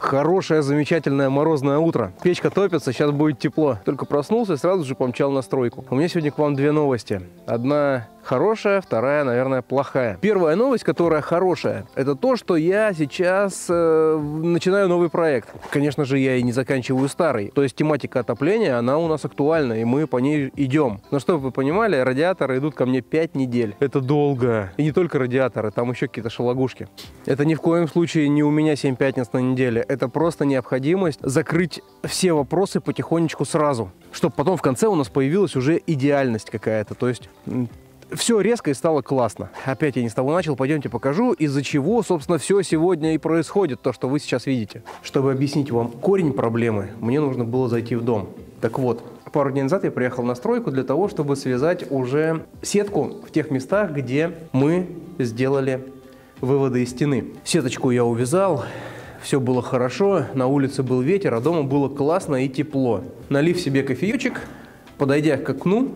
Хорошее, замечательное морозное утро. Печка топится, сейчас будет тепло. Только проснулся и сразу же помчал на стройку. У меня сегодня к вам две новости. Одна хорошая, вторая, наверное, плохая. Первая новость, которая хорошая, это то, что я сейчас начинаю новый проект. Конечно же, я и не заканчиваю старый. То есть тематика отопления, она у нас актуальна, и мы по ней идем. Но чтобы вы понимали, радиаторы идут ко мне 5 недель. Это долго. И не только радиаторы, там еще какие-то шелогушки. Это ни в коем случае не у меня 7 пятниц на неделе. Это просто необходимость закрыть все вопросы потихонечку сразу, чтобы потом в конце у нас появилась уже идеальность какая-то. То есть все резко и стало классно. Опять я не с того начал, пойдемте покажу, из-за чего, собственно, все сегодня и происходит, то, что вы сейчас видите. Чтобы объяснить вам корень проблемы, мне нужно было зайти в дом. Так вот, пару дней назад я приехал на стройку для того, чтобы связать уже сетку в тех местах, где мы сделали выводы из стены. Сеточку я увязал. Все было хорошо, на улице был ветер, а дома было классно и тепло. Налив себе кофеечек, подойдя к окну,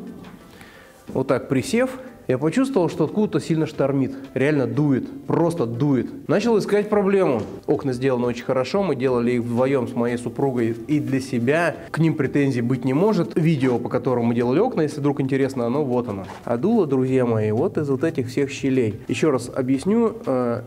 вот так присев, я почувствовал, что откуда-то сильно штормит. Реально дует, просто дует. Начал искать проблему. Окна сделаны очень хорошо, мы делали их вдвоем с моей супругой и для себя. К ним претензий быть не может. Видео, по которому мы делали окна, если вдруг интересно, оно вот оно. А дуло, друзья мои, вот из вот этих всех щелей. Еще раз объясню,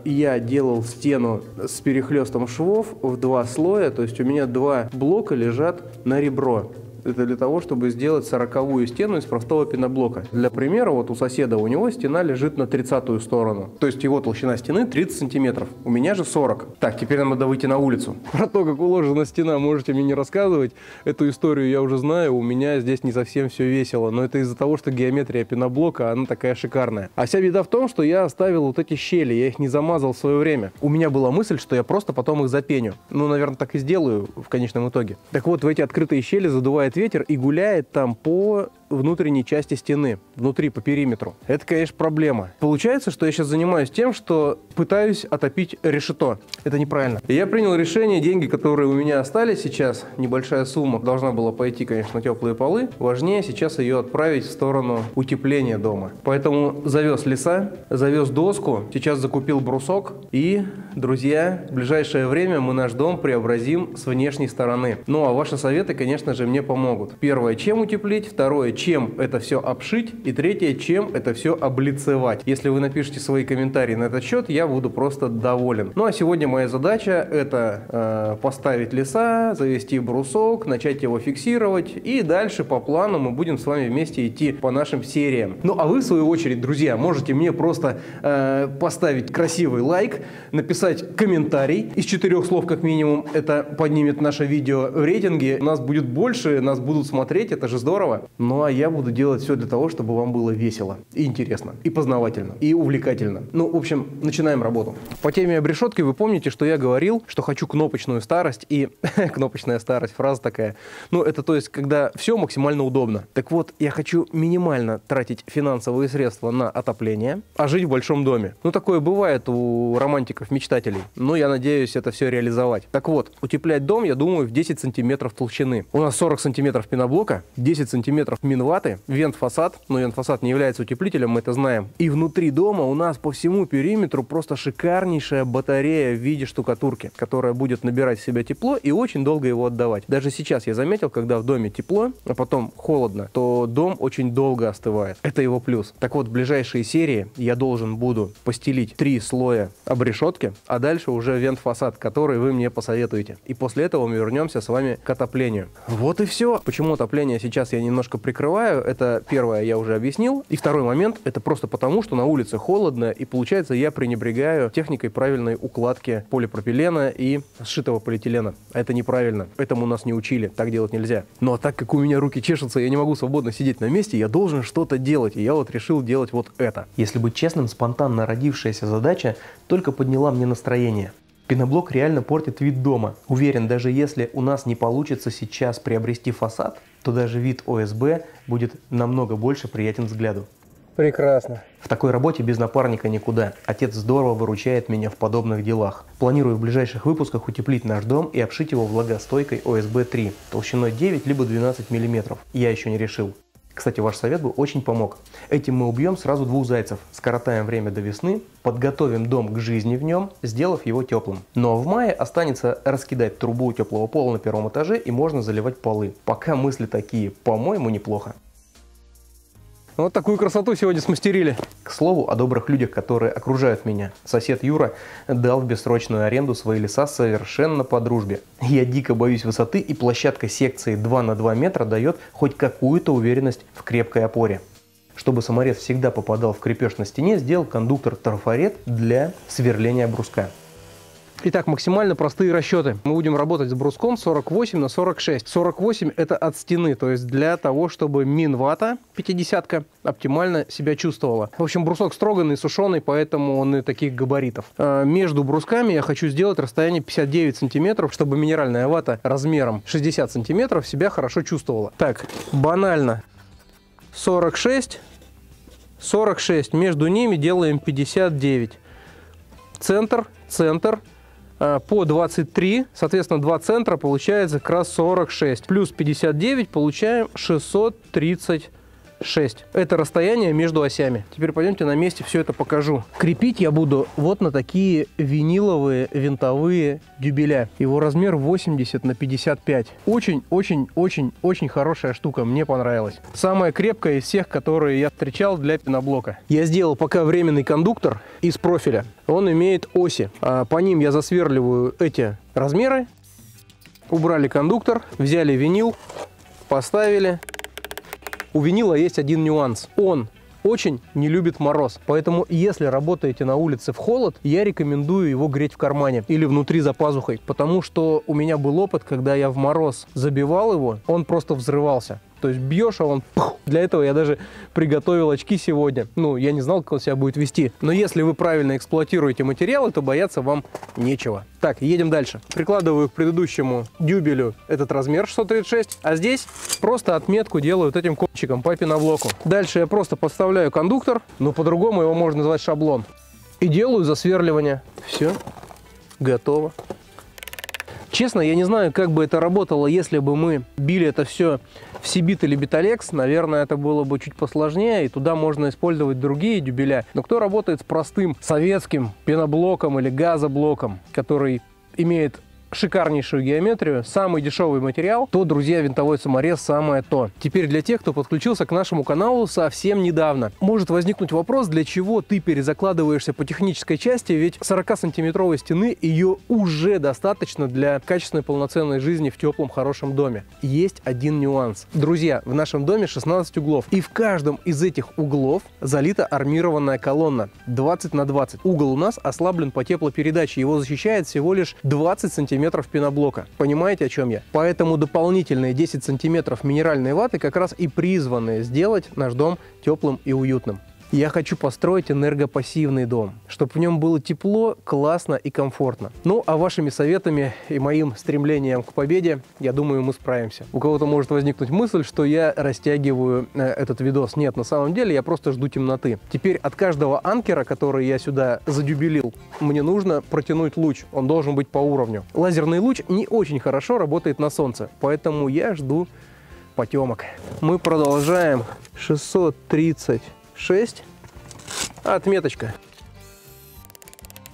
я делал стену с перехлестом швов в 2 слоя, то есть у меня 2 блока лежат на ребро. Это для того, чтобы сделать 40-ую стену из простого пеноблока. Для примера, вот у соседа, у него стена лежит на 30-ю сторону. То есть его толщина стены 30 сантиметров. У меня же 40. Так, теперь нам надо выйти на улицу. Про то, как уложена стена, можете мне не рассказывать. Эту историю я уже знаю. У меня здесь не совсем все весело. Но это из-за того, что геометрия пеноблока, она такая шикарная. А вся беда в том, что я оставил вот эти щели. Я их не замазал в свое время. У меня была мысль, что я просто потом их запеню. Ну, наверное, так и сделаю в конечном итоге. Так вот, в эти открытые щели задувает ветер и гуляет там по внутренней части стены, внутри, по периметру. Это, конечно, проблема. Получается, что я сейчас занимаюсь тем, что пытаюсь отопить решето. Это неправильно. Я принял решение, деньги, которые у меня остались сейчас, небольшая сумма, должна была пойти, конечно, на теплые полы. Важнее сейчас ее отправить в сторону утепления дома. Поэтому завез леса, завез доску, сейчас закупил брусок. И, друзья, в ближайшее время мы наш дом преобразим с внешней стороны. Ну, а ваши советы, конечно же, мне помогут. Первое, чем утеплить. Второе, чем это все обшить. И третье, чем это все облицевать. Если вы напишите свои комментарии на этот счет, я буду просто доволен. Ну а сегодня моя задача это поставить леса, завести брусок, начать его фиксировать. И дальше по плану мы будем с вами вместе идти по нашим сериям. Ну а вы в свою очередь, друзья, можете мне просто поставить красивый лайк, написать комментарий. Из 4 слов как минимум это поднимет наше видео в рейтинге. У нас будет больше, нас будут смотреть, это же здорово. Ну а я буду делать все для того, чтобы вам было весело, и интересно, и познавательно, и увлекательно. Ну, в общем, начинаем работу. По теме обрешетки вы помните, что я говорил, что хочу кнопочную старость, и кнопочная старость, фраза такая. Ну, это то есть, когда все максимально удобно. Так вот, я хочу минимально тратить финансовые средства на отопление, а жить в большом доме. Ну, такое бывает у романтиков, мечтателей. Но я надеюсь это все реализовать. Так вот, утеплять дом, я думаю, в 10 сантиметров толщины. У нас 40 сантиметров пеноблока, 10 сантиметров минваты, вентфасад, но вентфасад не является утеплителем, мы это знаем. И внутри дома у нас по всему периметру просто шикарнейшая батарея в виде штукатурки, которая будет набирать в себя тепло и очень долго его отдавать. Даже сейчас я заметил, когда в доме тепло, а потом холодно, то дом очень долго остывает. Это его плюс. Так вот, в ближайшие серии я должен буду постелить 3 слоя обрешетки, а дальше уже вентфасад, который вы мне посоветуете. И после этого мы вернемся с вами к отоплению. Вот и все. Почему отопление сейчас я немножко прикрываю, это первое я уже объяснил. И второй момент, это просто потому, что на улице холодно, и получается я пренебрегаю техникой правильной укладки полипропилена и сшитого полиэтилена. Это неправильно, этому нас не учили, так делать нельзя. Но так как у меня руки чешутся, я не могу свободно сидеть на месте, я должен что-то делать, и я вот решил делать вот это. Если быть честным, спонтанно родившаяся задача только подняла мне настроение. Пеноблок реально портит вид дома. Уверен, даже если у нас не получится сейчас приобрести фасад, то даже вид ОСБ будет намного больше приятен взгляду. Прекрасно. В такой работе без напарника никуда. Отец здорово выручает меня в подобных делах. Планирую в ближайших выпусках утеплить наш дом и обшить его влагостойкой ОСБ-3 толщиной 9 либо 12 мм. Я еще не решил. Кстати, ваш совет бы очень помог. Этим мы убьем сразу двух зайцев, скоротаем время до весны, подготовим дом к жизни в нем, сделав его теплым. Но в мае останется раскидать трубу теплого пола на первом этаже и можно заливать полы. Пока мысли такие, по-моему, неплохо. Вот такую красоту сегодня смастерили. К слову о добрых людях, которые окружают меня. Сосед Юра дал в бессрочную аренду свои леса совершенно по дружбе. Я дико боюсь высоты, и площадка секции 2 на 2 метра дает хоть какую-то уверенность в крепкой опоре. Чтобы саморез всегда попадал в крепеж на стене, сделал кондуктор трафарет для сверления бруска. Итак, максимально простые расчеты. Мы будем работать с бруском 48 на 46. 48 это от стены, то есть для того, чтобы минвата 50-ка оптимально себя чувствовала. В общем, брусок строганный, сушеный, поэтому он и таких габаритов. Между брусками я хочу сделать расстояние 59 сантиметров, чтобы минеральная вата размером 60 сантиметров себя хорошо чувствовала. Так, банально. 46, 46. Между ними делаем 59. Центр, центр. По 23, соответственно, 2 центра получается как раз 46. Плюс 59 получаем 636. Это расстояние между осями. Теперь пойдемте на месте, все это покажу. Крепить я буду вот на такие виниловые винтовые дюбеля. Его размер 80 на 55. Очень-очень-очень-очень хорошая штука, мне понравилась. Самая крепкая из всех, которые я встречал для пеноблока. Я сделал пока временный кондуктор из профиля. Он имеет оси. По ним я засверливаю эти размеры. Убрали кондуктор, взяли винил, поставили. У винила есть один нюанс. Он очень не любит мороз, поэтому если работаете на улице в холод, я рекомендую его греть в кармане или внутри за пазухой, потому что у меня был опыт, когда я в мороз забивал его, он просто взрывался. То есть бьешь, а он пух. Для этого я даже приготовил очки сегодня. Ну, я не знал, как он себя будет вести. Но если вы правильно эксплуатируете материалы, то бояться вам нечего. Так, едем дальше. Прикладываю к предыдущему дюбелю этот размер 636, а здесь просто отметку делаю вот этим кончиком по пеноблоку. Дальше я просто подставляю кондуктор, но по-другому его можно назвать шаблон. И делаю засверливание. Все, готово. Честно, я не знаю, как бы это работало, если бы мы били это все в Сибит или Биталекс. Наверное, это было бы чуть посложнее, и туда можно использовать другие дюбеля. Но кто работает с простым советским пеноблоком или газоблоком, который имеет шикарнейшую геометрию, самый дешевый материал, то, друзья, винтовой саморез самое то. Теперь для тех, кто подключился к нашему каналу совсем недавно. Может возникнуть вопрос, для чего ты перезакладываешься по технической части, ведь 40-сантиметровой стены ее уже достаточно для качественной полноценной жизни в теплом хорошем доме. Есть один нюанс. Друзья, в нашем доме 16 углов, и в каждом из этих углов залита армированная колонна 20 на 20. Угол у нас ослаблен по теплопередаче, его защищает всего лишь 20 сантиметров пеноблока. Понимаете, о чем я? Поэтому дополнительные 10 сантиметров минеральной ваты как раз и призваны сделать наш дом теплым и уютным. Я хочу построить энергопассивный дом, чтобы в нем было тепло, классно и комфортно. Ну, а вашими советами и моим стремлением к победе, я думаю, мы справимся. У кого-то может возникнуть мысль, что я растягиваю этот видос. Нет, на самом деле я просто жду темноты. Теперь от каждого анкера, который я сюда задюбелил, мне нужно протянуть луч. Он должен быть по уровню. Лазерный луч не очень хорошо работает на солнце, поэтому я жду потемок. Мы продолжаем. 636. Отметочка.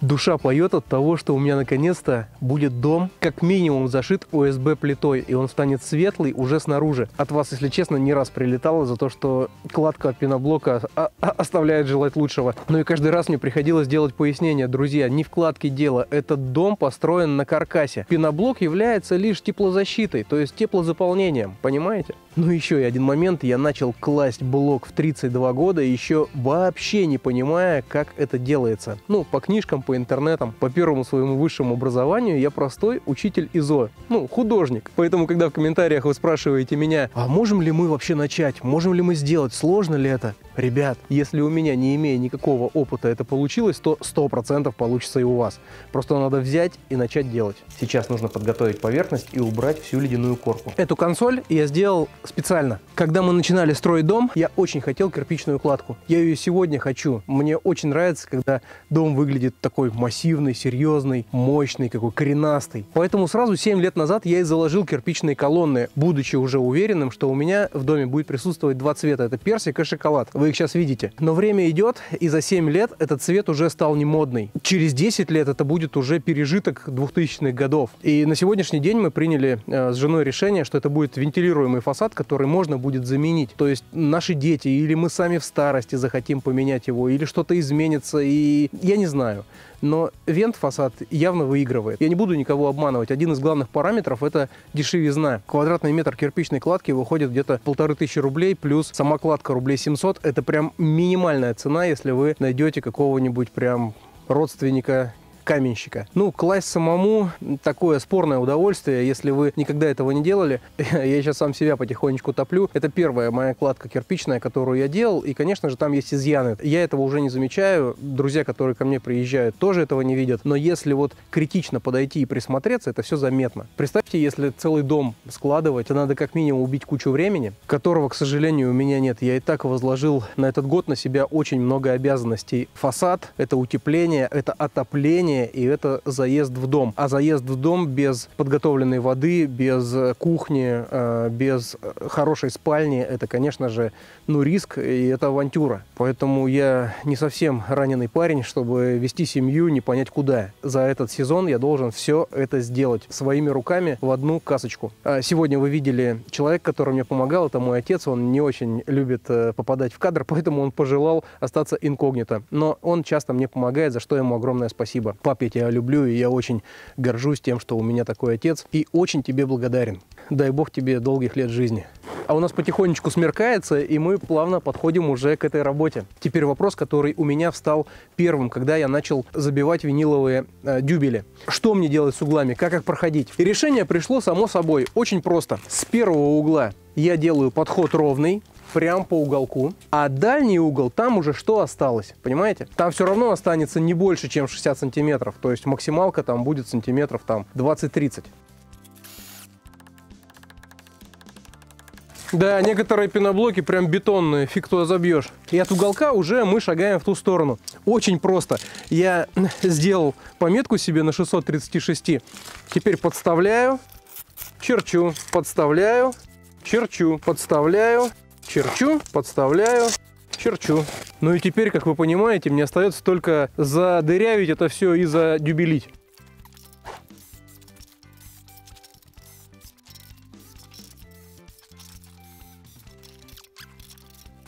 Душа поет от того, что у меня наконец-то будет дом, как минимум зашит ОСБ-плитой, и он станет светлый уже снаружи. От вас, если честно, не раз прилетало за то, что кладка пеноблока оставляет желать лучшего. Но и каждый раз мне приходилось делать пояснение. Друзья, не в кладке дело, этот дом построен на каркасе. Пеноблок является лишь теплозащитой, то есть теплозаполнением, понимаете? Ну еще и один момент, я начал класть блок в 32 года, еще вообще не понимая, как это делается. Ну, по книжкам, по интернетам, по первому своему высшему образованию я простой учитель ИЗО, ну, художник. Поэтому, когда в комментариях вы спрашиваете меня, а можем ли мы вообще начать, можем ли мы сделать, сложно ли это? Ребят, если у меня, не имея никакого опыта, это получилось, то 100% получится и у вас. Просто надо взять и начать делать. Сейчас нужно подготовить поверхность и убрать всю ледяную корку. Эту консоль я сделал специально. Когда мы начинали строить дом, я очень хотел кирпичную кладку. Я ее сегодня хочу. Мне очень нравится, когда дом выглядит такой массивный, серьезный, мощный, какой коренастый. Поэтому сразу 7 лет назад я и заложил кирпичные колонны, будучи уже уверенным, что у меня в доме будет присутствовать два цвета. Это персик и шоколад. Вы их сейчас видите. Но время идет, и за 7 лет этот цвет уже стал не модный. Через 10 лет это будет уже пережиток 2000-х годов. И на сегодняшний день мы приняли с женой решение, что это будет вентилируемый фасад, который можно будет заменить. То есть наши дети или мы сами в старости захотим поменять его, или что-то изменится, и я не знаю. Но вент-фасад явно выигрывает. Я не буду никого обманывать. Один из главных параметров – это дешевизна. Квадратный метр кирпичной кладки выходит где-то 1500 рублей, плюс сама кладка рублей 700. Это прям минимальная цена, если вы найдете какого-нибудь прям родственника каменщика. Ну, класть самому такое спорное удовольствие, если вы никогда этого не делали. Я сейчас сам себя потихонечку топлю. Это первая моя кладка кирпичная, которую я делал, и, конечно же, там есть изъяны. Я этого уже не замечаю. Друзья, которые ко мне приезжают, тоже этого не видят. Но если вот критично подойти и присмотреться, это все заметно. Представьте, если целый дом складывать, надо как минимум убить кучу времени, которого, к сожалению, у меня нет. Я и так возложил на этот год на себя очень много обязанностей. Фасад, это утепление, это отопление, и это заезд в дом. А заезд в дом без подготовленной воды, без кухни, без хорошей спальни, это, конечно же, ну, риск, и это авантюра. Поэтому я не совсем раненый парень, чтобы вести семью, не понять куда. За этот сезон я должен все это сделать своими руками в одну касочку. Сегодня вы видели человека, который мне помогал, это мой отец, он не очень любит попадать в кадр, поэтому он пожелал остаться инкогнито. Но он часто мне помогает, за что ему огромное спасибо. Пап, я тебя люблю, и я очень горжусь тем, что у меня такой отец, и очень тебе благодарен. Дай бог тебе долгих лет жизни. А у нас потихонечку смеркается, и мы плавно подходим уже к этой работе. Теперь вопрос, который у меня встал первым, когда я начал забивать виниловые дюбели. Что мне делать с углами, как их проходить? И решение пришло само собой, очень просто. С первого угла я делаю подход ровный, прям по уголку, а дальний угол, там уже что осталось, понимаете? Там все равно останется не больше, чем 60 сантиметров, то есть максималка там будет сантиметров там 20-30. Да, некоторые пеноблоки прям бетонные, фиг туда забьешь. И от уголка уже мы шагаем в ту сторону. Очень просто. Я сделал пометку себе на 636. Теперь подставляю, черчу, подставляю, черчу, подставляю, черчу, подставляю, черчу. Ну и теперь, как вы понимаете, мне остается только задырявить это все и задюбелить.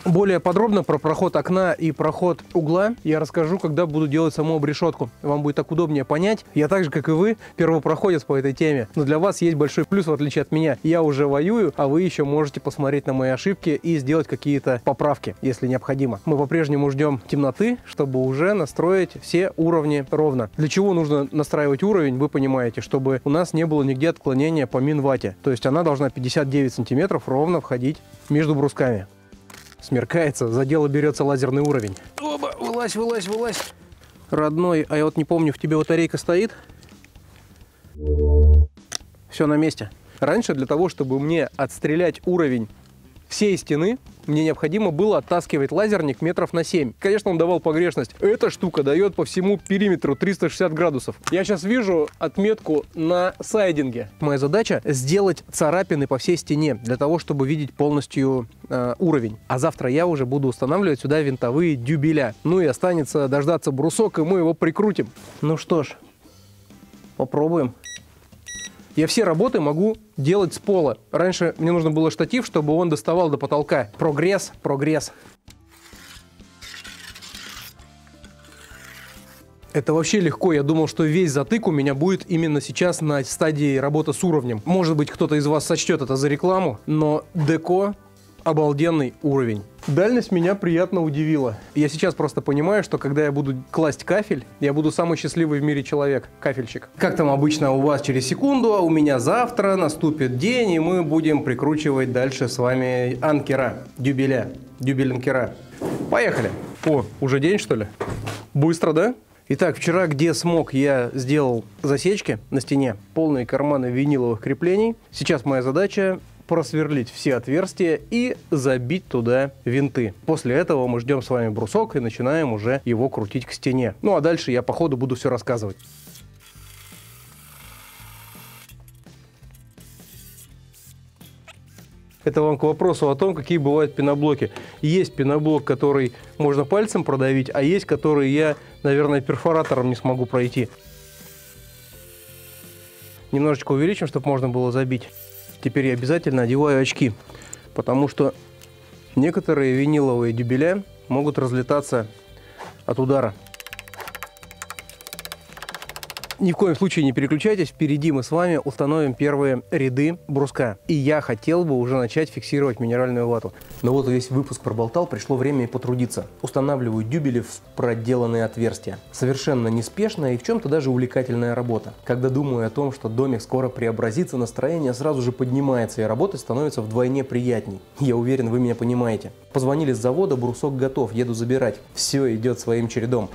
Более подробно про проход окна и проход угла я расскажу, когда буду делать саму обрешетку. Вам будет так удобнее понять. Я так же, как и вы, первопроходец по этой теме. Но для вас есть большой плюс, в отличие от меня. Я уже воюю, а вы еще можете посмотреть на мои ошибки и сделать какие-то поправки, если необходимо. Мы по-прежнему ждем темноты, чтобы уже настроить все уровни ровно. Для чего нужно настраивать уровень, вы понимаете, чтобы у нас не было нигде отклонения по минвате. То есть она должна 59 сантиметров ровно входить между брусками. Смеркается, за дело берется лазерный уровень. Оба, вылазь, вылазь, вылазь. Родной, а я вот не помню, в тебе батарейка стоит? Все на месте. Раньше для того, чтобы мне отстрелять уровень всей стены, мне необходимо было оттаскивать лазерник метров на 7. Конечно, он давал погрешность. Эта штука дает по всему периметру 360 градусов. Я сейчас вижу отметку на сайдинге. Моя задача сделать царапины по всей стене, для того, чтобы видеть полностью уровень. А завтра я уже буду устанавливать сюда винтовые дюбеля. Ну и останется дождаться брусок, и мы его прикрутим. Ну что ж, попробуем. Я все работы могу делать с пола. Раньше мне нужно было штатив, чтобы он доставал до потолка. Прогресс, прогресс. Это вообще легко. Я думал, что весь затык у меня будет именно сейчас на стадии работы с уровнем. Может быть, кто-то из вас сочтет это за рекламу, но деко – обалденный уровень. Дальность меня приятно удивила. Я сейчас просто понимаю, что когда я буду класть кафель, я буду самый счастливый в мире человек, кафельщик. Как там обычно у вас через секунду, а у меня завтра наступит день, и мы будем прикручивать дальше с вами анкера, дюбеля, дюбель-анкера. Поехали. О, уже день, что ли? Быстро, да? Итак, вчера, где смог, я сделал засечки на стене, полные карманы виниловых креплений. Сейчас моя задача просверлить все отверстия и забить туда винты. После этого мы ждем с вами брусок и начинаем уже его крутить к стене. Ну а дальше я по ходу буду все рассказывать. Это вам к вопросу о том, какие бывают пеноблоки. Есть пеноблок, который можно пальцем продавить, а есть, который я, наверное, перфоратором не смогу пройти. Немножечко увеличим, чтобы можно было забить. Теперь я обязательно одеваю очки, потому что некоторые виниловые дюбеля могут разлетаться от удара. Ни в коем случае не переключайтесь, впереди мы с вами установим первые ряды бруска. И я хотел бы уже начать фиксировать минеральную вату. Но вот весь выпуск проболтал, пришло время и потрудиться. Устанавливаю дюбели в проделанные отверстия. Совершенно неспешная и в чем-то даже увлекательная работа. Когда думаю о том, что домик скоро преобразится, настроение сразу же поднимается и работать становится вдвойне приятней. Я уверен, вы меня понимаете. Позвонили с завода, брусок готов, еду забирать. Все идет своим чередом.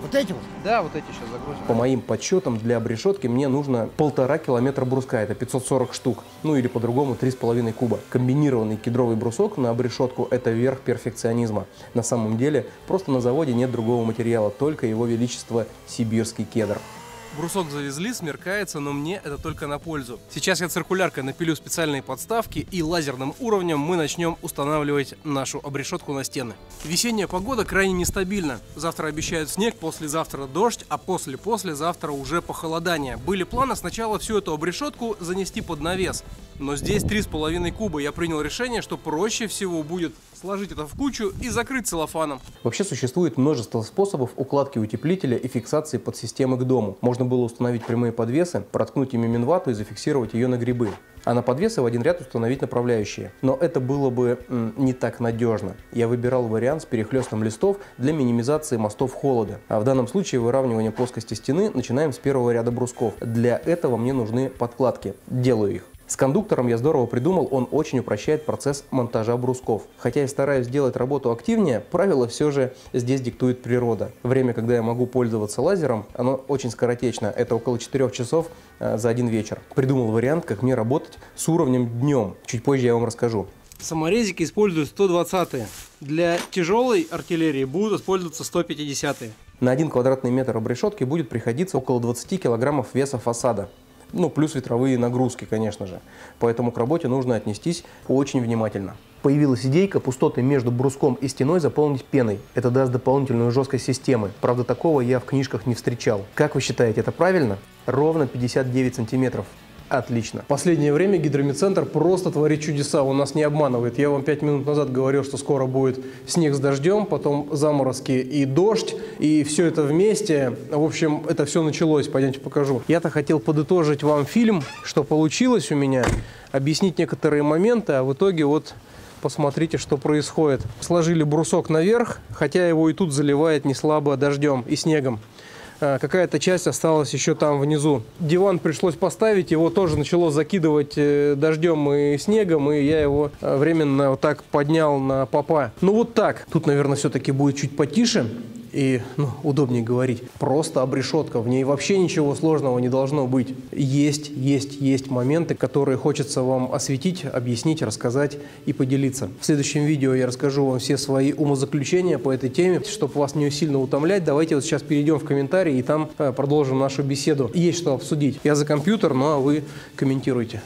Вот эти вот? Да, вот эти сейчас загрузим. По моим подсчетам, для обрешетки мне нужно 1,5 километра бруска, это 540 штук, ну или по-другому 3,5 куба. Комбинированный кедровый брусок на обрешетку – это верх перфекционизма. На самом деле, просто на заводе нет другого материала, только его величество сибирский кедр. Брусок завезли, смеркается, но мне это только на пользу. Сейчас я циркуляркой напилю специальные подставки и лазерным уровнем мы начнем устанавливать нашу обрешетку на стены. Весенняя погода крайне нестабильна. Завтра обещают снег, послезавтра дождь, а послезавтра уже похолодание. Были планы сначала всю эту обрешетку занести под навес. Но здесь 3,5 куба. Я принял решение, что проще всего будет сложить это в кучу и закрыть целлофаном. Вообще существует множество способов укладки утеплителя и фиксации подсистемы к дому. Можно было установить прямые подвесы, проткнуть ими минвату и зафиксировать ее на грибы. А на подвесы в один ряд установить направляющие. Но это было бы не так надежно. Я выбирал вариант с перехлестом листов для минимизации мостов холода. А в данном случае выравнивание плоскости стены начинаем с первого ряда брусков. Для этого мне нужны подкладки. Делаю их. С кондуктором я здорово придумал, он очень упрощает процесс монтажа брусков. Хотя я стараюсь делать работу активнее, правило все же здесь диктует природа. Время, когда я могу пользоваться лазером, оно очень скоротечно, это около 4 часов за один вечер. Придумал вариант, как мне работать с уровнем днем, чуть позже я вам расскажу. Саморезики используют 120-е, для тяжелой артиллерии будут использоваться 150-е. На 1 квадратный метр обрешетки будет приходиться около 20 килограммов веса фасада. Ну, плюс ветровые нагрузки, конечно же. Поэтому к работе нужно отнестись очень внимательно. Появилась идейка пустоты между бруском и стеной заполнить пеной. Это даст дополнительную жесткость системы. Правда, такого я в книжках не встречал. Как вы считаете, это правильно? Ровно 59 сантиметров. Отлично. В последнее время гидромедцентр просто творит чудеса, он нас не обманывает. Я вам 5 минут назад говорил, что скоро будет снег с дождем, потом заморозки и дождь, и все это вместе. В общем, это все началось, пойдемте покажу. Я-то хотел подытожить вам фильм, что получилось у меня, объяснить некоторые моменты, а в итоге вот посмотрите, что происходит. Сложили брусок наверх, хотя его и тут заливает неслабо дождем и снегом. Какая-то часть осталась еще там внизу. Диван пришлось поставить, его тоже начало закидывать дождем и снегом, и я его временно вот так поднял на попа. Ну вот так. Тут, наверное, все-таки будет чуть потише и удобнее говорить. Просто обрешетка, в ней вообще ничего сложного не должно быть. Есть моменты, которые хочется вам осветить, объяснить, рассказать и поделиться. В следующем видео я расскажу вам все свои умозаключения по этой теме, чтобы вас не сильно утомлять. Давайте вот сейчас перейдем в комментарии и там продолжим нашу беседу. Есть что обсудить. Я за компьютер, ну а вы комментируйте.